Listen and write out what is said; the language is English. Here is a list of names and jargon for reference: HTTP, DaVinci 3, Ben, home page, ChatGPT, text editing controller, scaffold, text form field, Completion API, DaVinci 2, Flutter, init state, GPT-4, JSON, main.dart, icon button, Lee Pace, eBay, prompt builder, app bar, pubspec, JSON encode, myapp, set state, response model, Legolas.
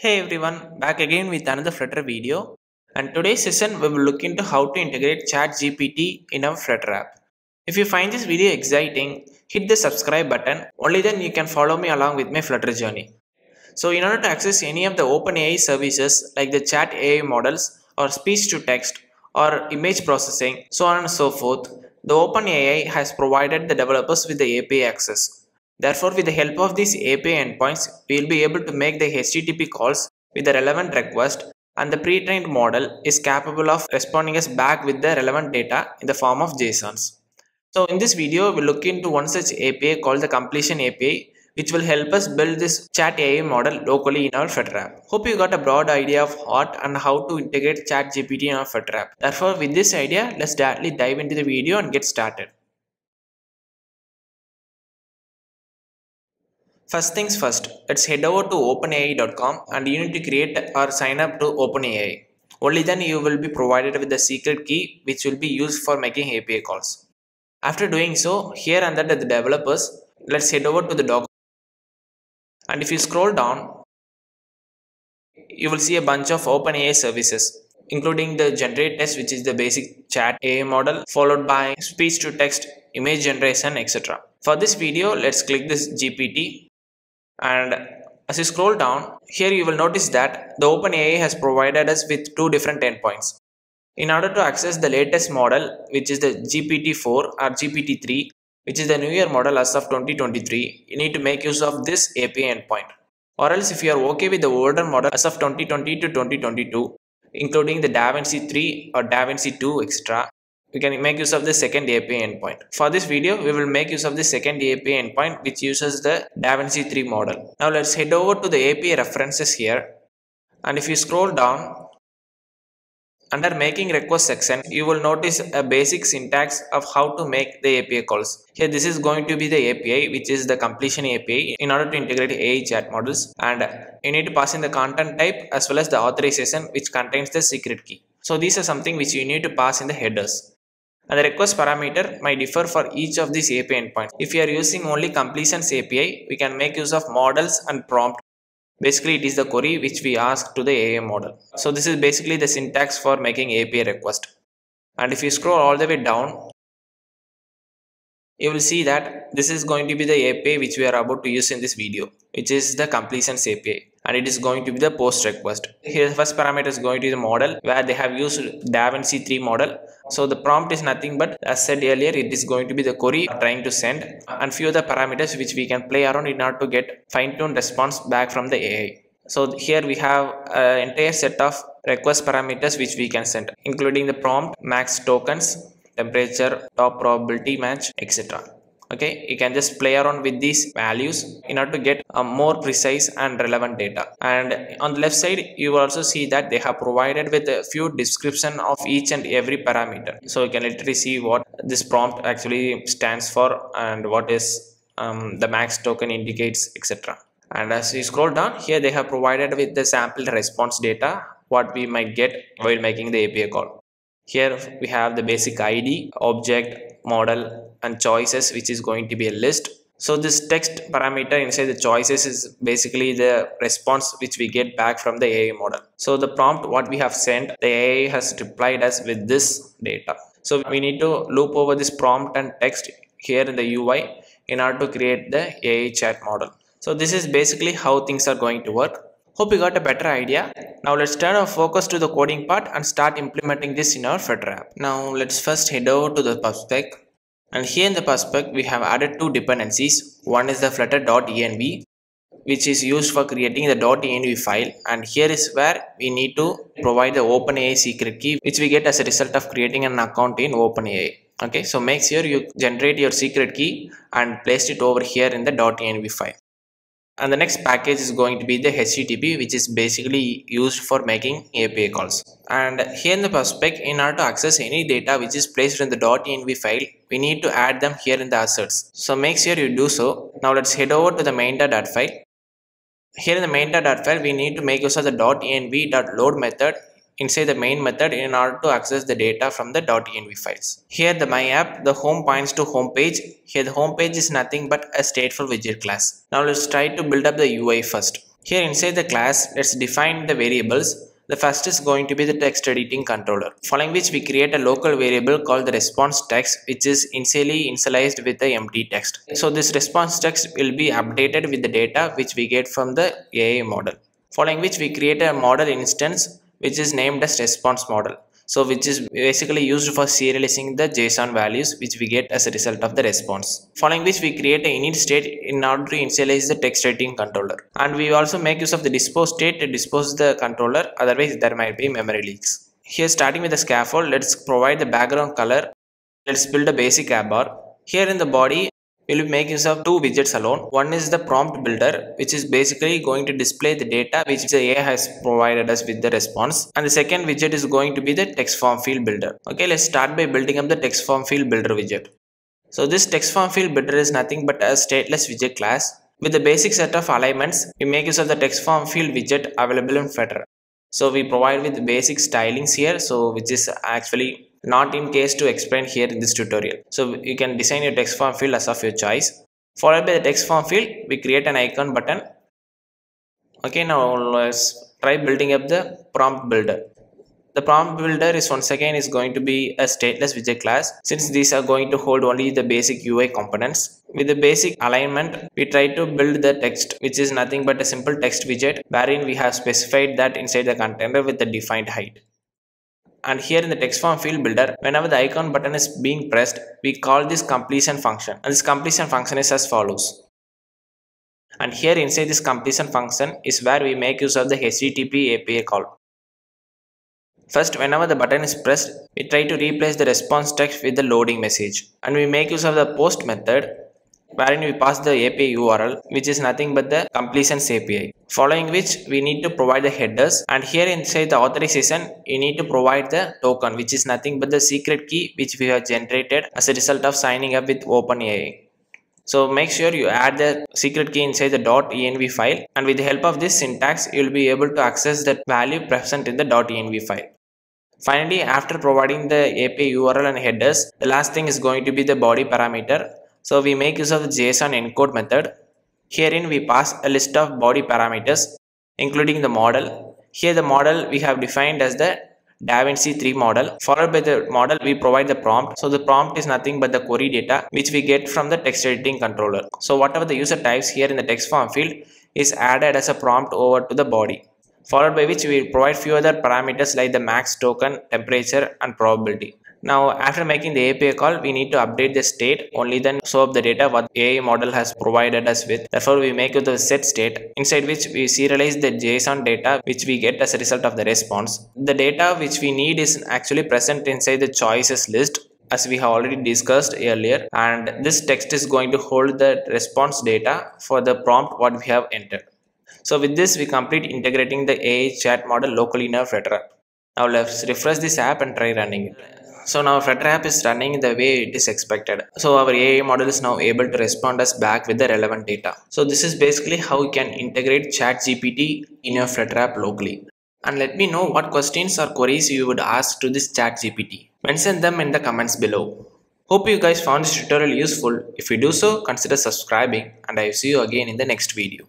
Hey everyone, back again with another Flutter video, and today's session we will look into how to integrate ChatGPT in our Flutter app. If you find this video exciting, hit the subscribe button, only then you can follow me along with my Flutter journey. So in order to access any of the OpenAI services like the chat AI models or speech to text or image processing, so on and so forth, the OpenAI has provided the developers with the API access. Therefore, with the help of these API endpoints, we will be able to make the HTTP calls with the relevant request, and the pre-trained model is capable of responding us back with the relevant data in the form of JSONs. So in this video, we will look into one such API called the Completion API, which will help us build this chat AI model locally in our Flutter app. Hope you got a broad idea of what and how to integrate ChatGPT in our Flutter app. Therefore, with this idea, let's directly dive into the video and get started. First things first, let's head over to openai.com and you need to create or sign up to OpenAI. Only then you will be provided with the secret key which will be used for making API calls. After doing so, here under the developers, let's head over to the doc. And if you scroll down, you will see a bunch of OpenAI services, including the generate test, which is the basic chat AI model, followed by speech to text, image generation, etc. For this video, let's click this GPT. And as you scroll down, here you will notice that the OpenAI has provided us with two different endpoints. In order to access the latest model, which is the GPT-4 or GPT-3, which is the newer model as of 2023, you need to make use of this API endpoint. Or else if you are okay with the older model as of 2020 to 2022, including the DaVinci 3 or DaVinci 2, etc., you can make use of the second API endpoint. For this video, we will make use of the second API endpoint which uses the DaVinci 3 model. Now let's head over to the API references here. And if you scroll down, under making request section, you will notice a basic syntax of how to make the API calls. Here this is going to be the API, which is the completion API, in order to integrate AI chat models. And you need to pass in the content type as well as the authorization which contains the secret key. So these are something which you need to pass in the headers. And the request parameter might differ for each of these API endpoints. If you are using only completions API, we can make use of models and prompt. Basically, it is the query which we ask to the AI model. So this is basically the syntax for making API request. And if you scroll all the way down, you will see that this is going to be the API which we are about to use in this video, which is the completions API. And it is going to be the post request. Here the first parameter is going to be the model, where they have used DaVinci 3 model. So the prompt is nothing but, as said earlier, it is going to be the query trying to send, and few other parameters which we can play around in order to get fine-tuned response back from the AI. So here we have an entire set of request parameters which we can send, including the prompt, max tokens, temperature, top probability match, etc. Okay, you can just play around with these values in order to get a more precise and relevant data. And on the left side, you will also see that they have provided with a few description of each and every parameter. So you can literally see what this prompt actually stands for and what is the max token indicates, etc. And as you scroll down, here they have provided with the sample response data, what we might get while making the API call. Here we have the basic ID, object, model, and choices, which is going to be a list. So this text parameter inside the choices is basically the response which we get back from the AI model. So the prompt what we have sent, the AI has replied us with this data. So we need to loop over this prompt and text here in the UI in order to create the AI chat model. So this is basically how things are going to work. Hope you got a better idea. Now let's turn our focus to the coding part and start implementing this in our Flutter app. Now let's first head over to the pubspec. And here in the pubspec, we have added two dependencies. One is the flutter.env, which is used for creating the .env file. And here is where we need to provide the OpenAI secret key, which we get as a result of creating an account in OpenAI. Okay, so make sure you generate your secret key and place it over here in the .env file. And the next package is going to be the HTTP, which is basically used for making API calls. And here in the pubspec, in order to access any data which is placed in the .env file, we need to add them here in the asserts. So make sure you do so. Now let's head over to the main.dart file. Here in the main.dart file, we need to make use of the .env.load method inside the main method in order to access the data from the .env files. Here the myapp, the home points to home page. Here the home page is nothing but a stateful widget class. Now let's try to build up the UI first. Here inside the class, let's define the variables. The first is going to be the text editing controller, following which we create a local variable called the response text, which is initially initialized with the empty text. So this response text will be updated with the data which we get from the AI model, following which we create a model instance which is named as response model. So which is basically used for serializing the JSON values which we get as a result of the response. Following which we create an init state in order to initialize the text editing controller. And we also make use of the dispose state to dispose the controller, otherwise there might be memory leaks. Here starting with the scaffold, let's provide the background color. Let's build a basic app bar. Here in the body, we will make use of two widgets alone. One is the prompt builder, which is basically going to display the data which the AI has provided us with the response. And the second widget is going to be the text form field builder. Okay, let's start by building up the text form field builder widget. So this text form field builder is nothing but a stateless widget class. With the basic set of alignments, we make use of the text form field widget available in Flutter. So we provide with the basic stylings here, so which is actually not in case to explain here in this tutorial. So you can design your text form field as of your choice. Followed by the text form field, we create an icon button. Okay, now let's try building up the prompt builder. The prompt builder is once again is going to be a stateless widget class, since these are going to hold only the basic UI components. With the basic alignment, we try to build the text, which is nothing but a simple text widget wherein we have specified that inside the container with the defined height. And here in the text form field builder, whenever the icon button is being pressed, we call this completion function. And this completion function is as follows. And here inside this completion function is where we make use of the HTTP API call. First, whenever the button is pressed, we try to replace the response text with the loading message. And we make use of the post method, wherein we pass the API URL, which is nothing but the completions API. Following which, we need to provide the headers, and here inside the authorization, you need to provide the token, which is nothing but the secret key which we have generated as a result of signing up with OpenAI. So make sure you add the secret key inside the .env file, and with the help of this syntax, you will be able to access the value present in the .env file. Finally, after providing the API URL and headers, the last thing is going to be the body parameter. So we make use of the JSON encode method. Herein we pass a list of body parameters, including the model. Here the model we have defined as the DaVinci 3 model. Followed by the model, we provide the prompt. So the prompt is nothing but the query data which we get from the text editing controller. So whatever the user types here in the text form field is added as a prompt over to the body. Followed by which we will provide few other parameters like the max token, temperature and probability. Now after making the API call, we need to update the state, only then show up the data what AI model has provided us with. Therefore we make the set state, inside which we serialize the JSON data which we get as a result of the response. The data which we need is actually present inside the choices list, as we have already discussed earlier, and this text is going to hold the response data for the prompt what we have entered. So with this we complete integrating the AI chat model locally in our Flutter app. Now let's refresh this app and try running it. So now Flutter app is running the way it is expected. So our AI model is now able to respond us back with the relevant data. So this is basically how you can integrate ChatGPT in your Flutter app locally. And let me know what questions or queries you would ask to this ChatGPT. Mention them in the comments below. Hope you guys found this tutorial useful. If you do so, consider subscribing, and I will see you again in the next video.